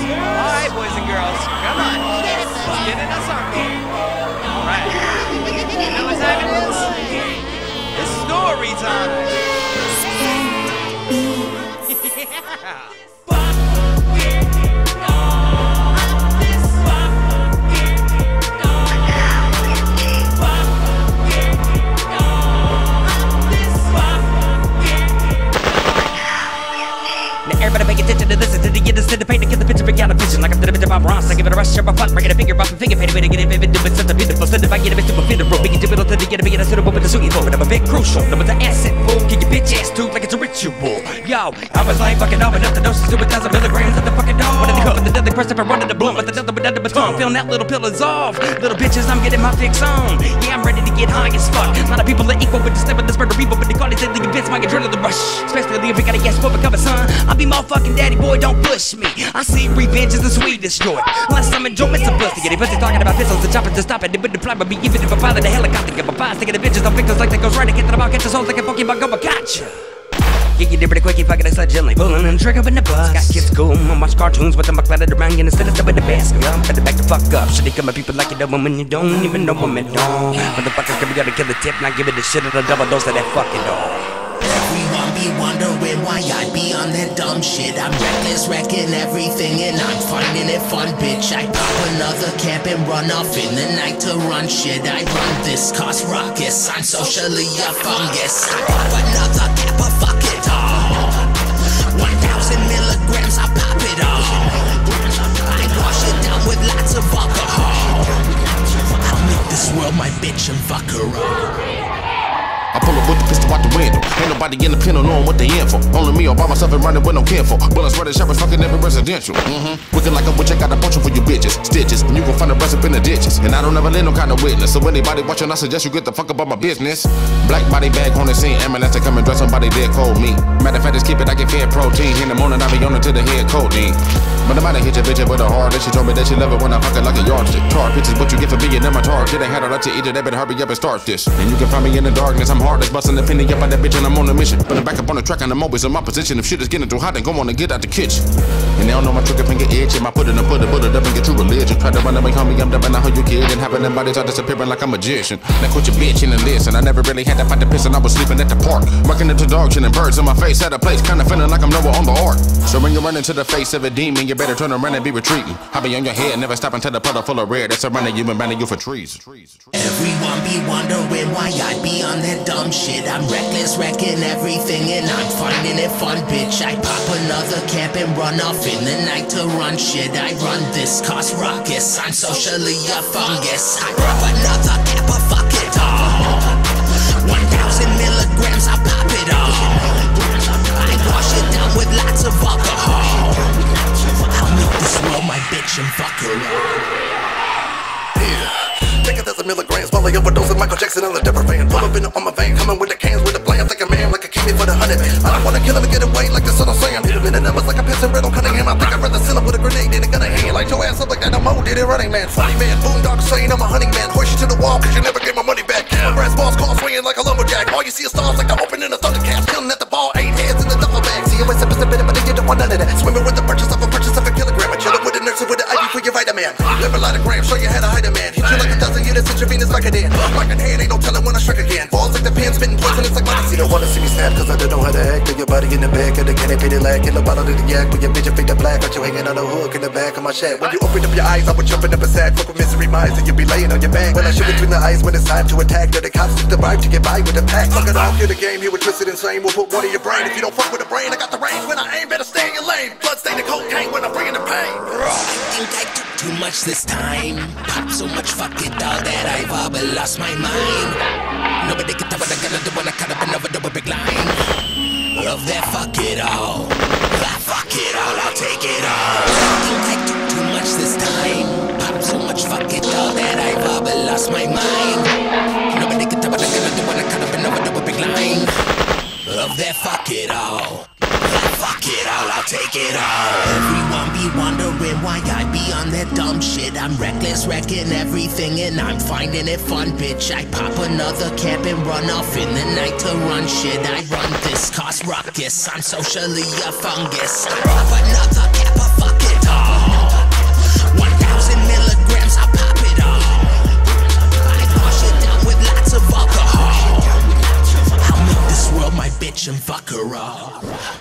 All right, boys and girls, come on, let's get in a circle. All right, you know what time it is? It's story time. Yeah. Everybody pay attention to this, to the get the paint, to get the picture, pick out a vision. Like I'm did a bit of my rhymes, I give it a rush, up a fun, break it a finger, pop a finger, paint a way to get it, baby, do it, something beautiful. Send if I get a bit to a funeral, make it do it, to the get a bit suitable, but the suit you for it. I'm a bit crucial, number the asset, fool, get your bitch ass too, like it's a ritual. Yo, I was like fucking over up the doses to 1,000 milligrams at the fucking dog. Wanted to cover the deadly person, if I wanted to blow, but the deadly without the baton, feeling that little pill is off. Little bitches, I'm getting my fix on. Yeah, I'm ready to get high as fuck. A lot of people are equal with the step of the spread of people, but they call it deadly events, my adrenaline rush. Especially if we got a gas for cover, son. I'll be motherfucking daddy boy, don't push me. I see revenge is the sweetest joy. Unless I'm enjoying some pussy. Get it pussy talking about pistols and choppers to stop it. It wouldn't fly by me even if I pilot a helicopter. Get my pies, taking the bitches on victims like they goes right. I get them about, catch the souls like a Pokemon, go, gotcha. Get you there pretty quick, you fucking excite gently. Pulling and trigger in the bus. Got kids cool, I watch cartoons with them, I clouded around you instead of stepping the basket. I'm better back the fuck up. Should they come at people like you don't when you don't even know women don't. Motherfuckers can be gonna kill the tip, not give it a shit or the double dose of that fucking dog. Everyone be wondering why I be on that dumb shit. I'm reckless, wrecking everything, and I'm finding it fun, bitch. I pop another cap and run off in the night to run shit. I run this, cause ruckus. I'm socially a fungus. I pop another cap, but fuck it all. 1,000 milligrams, I pop it all. I wash it down with lots of alcohol. I'll make this world my bitch and fuck her up. I pull up with the pistol out the window. Ain't nobody in the panel knowing what they in for. Only me all by myself and running with no kinfo. Bullets ready, shoppers fucking every residential. Wicked like a witch, I got a bunch for you bitches. Stitches, and you gon' find a recipe in the ditches. And I don't ever let no kind of witness. So anybody watching, I suggest you get the fuck up on my business. Black body bag on the scene. Ambulance to come and dress somebody dead cold meat. Matter of fact, just keep it, I get fed protein. In the morning, I be on it to the head codeine. But I might hit your bitch with a hard. She told me that she love it when I fuck it like a yardstick. Tar pictures, what you get for being in my target. I had her up to eat it, they better hurry up and start this. And you can find me in the darkness. I'm hard as bustin' the penny up on that bitch and I'm on a mission. Put it back up on the track and I'm always in my position. If shit is getting too hot, then go on and get out the kitchen. And they don't know my trigger finger itch. If I put it up and get true religion. Try to run away, homie, I'm dumping out who you kid. And having them bodies all disappearing like a magician. Now quit your bitch in the list. And I never really had to fight the piss and I was sleeping at the park. Working into dog shit and birds in my face. Had a place, kinda feeling like I'm nowhere on the ark. So when you run into the face of a demon, you better turn around and be retreating. I be on your head, never stop until the puddle full of red. That's surrounding you and banning you for trees. Everyone be wondering why I be on that dumb shit. I'm reckless, wrecking everything, and I'm finding it fun, bitch. I pop another cap and run off in the night to run shit. I run this, cause ruckus. I'm socially a fungus. I pop another cap, but fuck it all. 1,000 milligrams, I pop it all. I wash it down with lots of alcohol. I'll make this world my bitch and fuck her up. Yeah. Take 1,000 milligrams, probably overdosing Michael Jackson on the dipper van. Pullin' up on my vein, coming with the cans, with the plan. Like a man, like a candy for the honey. I don't wanna kill him and get away like the son of Sam. Hit him in the numbers like a piss and red on Cunningham. I think I'd rather sell him with a grenade than a gun in hand. Like your ass up like that no more, did it running man. Funny man, boondog saying I'm a honey man. Horse you to the wall, cause you never get my money back. My brass balls call swinging like a lumberjack. All you see is stars like I'm opening a thundercat. Killing at the ball, 8 heads in the duffel bag. See you in sippin' sippin', but you don't want none of that. Swimming with the purchase of a kilogram. I chillin' with the nurse with the IV for your vitamin. Live a lot of grams, show you how to hide a man. Hit you like 1,000 units, intravenous like I did. Like a hand, ain't no telling when I strike again. Balls like the pen, spitting poison, it's like my disease. You don't wanna see me snap, cause I don't know how to act. Put your body in the back of the canopy, they lack. In the bottle of the yak, with your bitch, your feet are black. Got you hanging on the hook in the back of my shack. When you open up your eyes, I was jumping up a sack. Fuck with misery minds, and you be laying on your back. When I shoot between the eyes, when it's time to attack. They're the cops took the vibe to get by with the pack. Fuck it all, kill the game, you were twisted insane. We'll put one in your brain. If you don't fuck with the brain, I got the range. When I aim, better stay in your lane. Blood stain the cocaine when I'm bringing the pain. I think I took too much this time. Pop so much, fuck it all that I've all but lost my mind. Nobody can tell what I gotta do when I cut up and overdo a big line. Love that, fuck it all. I fuck it all, I'll take it all. I think I took too much this time. Pop so much, fuck it all that I've all but lost my mind. Nobody can tell what I gotta do when I cut up and overdo a big line. Love that, fuck it all. Fuck it all, I'll take it all. Everyone be wondering why I be on that dumb shit. I'm reckless, wrecking everything, and I'm finding it fun, bitch. I pop another cap and run off in the night to run shit. I run this, cause ruckus. I'm socially a fungus. I pop another cap, but fuck it all. action fucker up.